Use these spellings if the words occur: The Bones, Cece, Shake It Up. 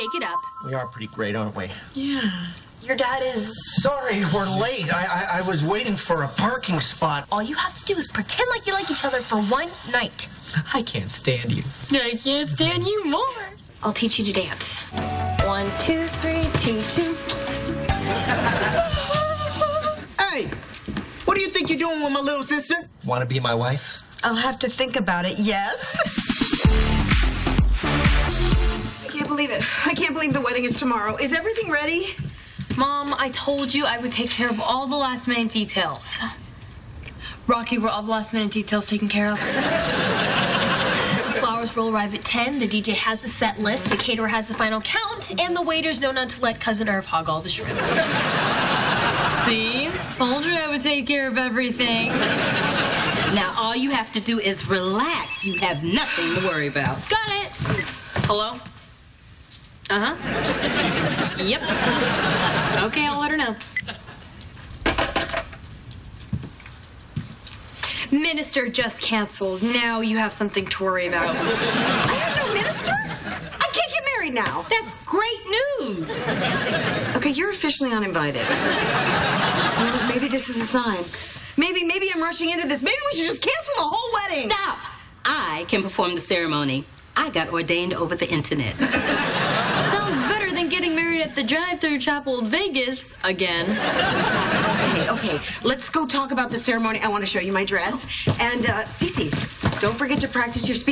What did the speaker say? shake it up. We are pretty great, aren't we? Yeah. Your dad is... Sorry, we're late. I was waiting for a parking spot. All you have to do is pretend like you like each other for one night. I can't stand you. I can't stand you more. I'll teach you to dance. 1, 2, 3, 2, 2. Hey, what do you think you're doing with my little sister? Want to be my wife? I'll have to think about it, yes. I can't believe it. I can't believe the wedding is tomorrow. Is everything ready? Mom, I told you I would take care of all the last-minute details. Rocky, were all the last-minute details taken care of? The flowers will arrive at 10, the DJ has the set list, the caterer has the final count, and the waiters know not to let Cousin Irv hog all the shrimp. See? Told you I would take care of everything. Now, all you have to do is relax. You have nothing to worry about. Got it. Hello? Uh-huh. Yep. Okay, I'll let her know. Minister just canceled. Now you have something to worry about. I have no minister? I can't get married now. That's great news. Okay, you're officially uninvited. Well, maybe this is a sign. Maybe I'm rushing into this. Maybe we should just cancel the whole wedding. Stop. I can perform the ceremony. I got ordained over the internet. Sounds better than getting married at the drive-thru chapel in Vegas again. Okay. Let's go talk about the ceremony. I want to show you my dress. And, Cece, don't forget to practice your speech.